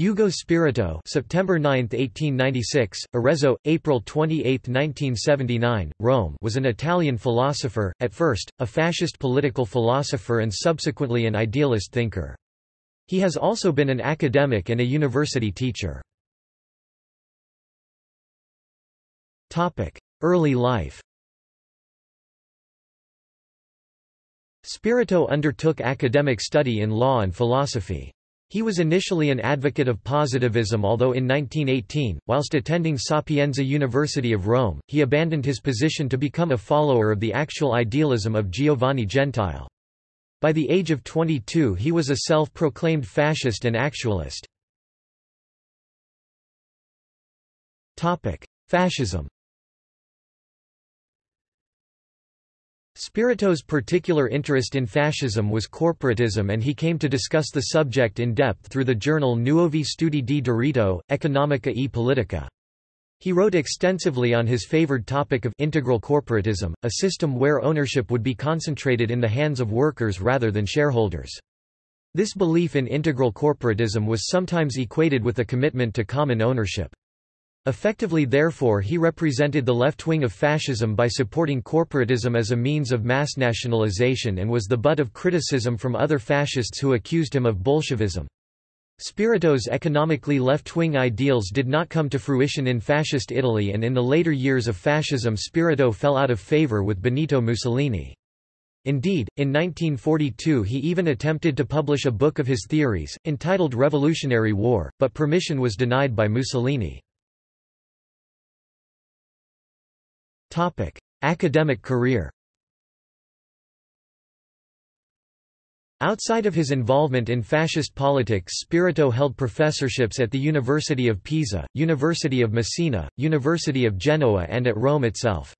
Ugo Spirito, September 9, 1896, Arezzo, April 28, 1979, Rome, was an Italian philosopher, at first a fascist political philosopher and subsequently an idealist thinker. He has also been an academic and a university teacher. Topic: Early life. Spirito undertook academic study in law and philosophy. He was initially an advocate of positivism, although in 1918, whilst attending Sapienza University of Rome, he abandoned his position to become a follower of the actual idealism of Giovanni Gentile. By the age of 22 he was a self-proclaimed fascist and actualist. Fascism. Spirito's particular interest in fascism was corporatism, and he came to discuss the subject in depth through the journal Nuovi Studi di Diritto, Economica e Politica. He wrote extensively on his favored topic of integral corporatism, a system where ownership would be concentrated in the hands of workers rather than shareholders. This belief in integral corporatism was sometimes equated with a commitment to common ownership. Effectively, therefore, he represented the left wing of fascism by supporting corporatism as a means of mass nationalization, and was the butt of criticism from other fascists who accused him of Bolshevism. Spirito's economically left-wing ideals did not come to fruition in fascist Italy, and in the later years of fascism Spirito fell out of favor with Benito Mussolini. Indeed, in 1942 he even attempted to publish a book of his theories, entitled Revolutionary War, but permission was denied by Mussolini. Academic career. Outside of his involvement in fascist politics, Spirito held professorships at the University of Pisa, University of Messina, University of Genoa, and at Rome itself.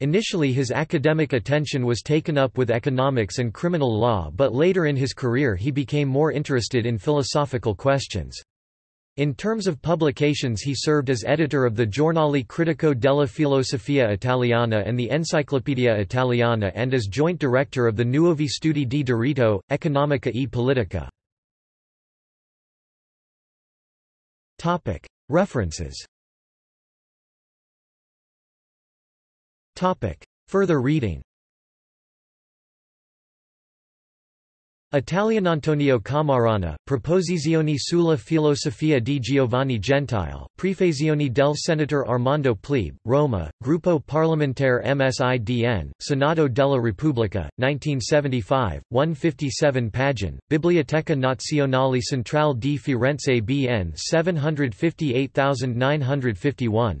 Initially his academic attention was taken up with economics and criminal law, but later in his career he became more interested in philosophical questions. In terms of publications, he served as editor of the Giornale Critico della Filosofia Italiana and the Enciclopedia Italiana, and as joint director of the Nuovi Studi di Diritto, Economica e Politica. References. Further reading. Italian Antonio Camarana, Proposizioni sulla filosofia di Giovanni Gentile, Prefazione del Senatore Armando Plebe, Roma, Gruppo Parlamentare MSIDN, Senato della Repubblica, 1975, 157 pagine, Biblioteca Nazionale Centrale di Firenze BN 758951.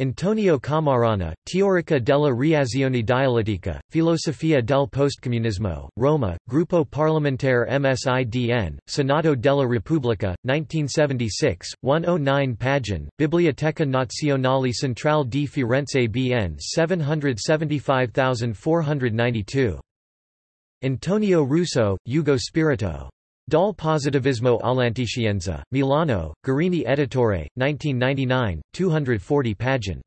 Antonio Camarana, Teorica della reazione dialettica, Filosofia del postcomunismo, Roma, Gruppo Parlamentare MSIDN, Senato della Repubblica, 1976, 109 pagine, Biblioteca Nazionale Centrale di Firenze BN 775492. Antonio Russo, Ugo Spirito. Dal positivismo all'antiscienza, Milano, Guarini Editore, 1999, 240 pagine.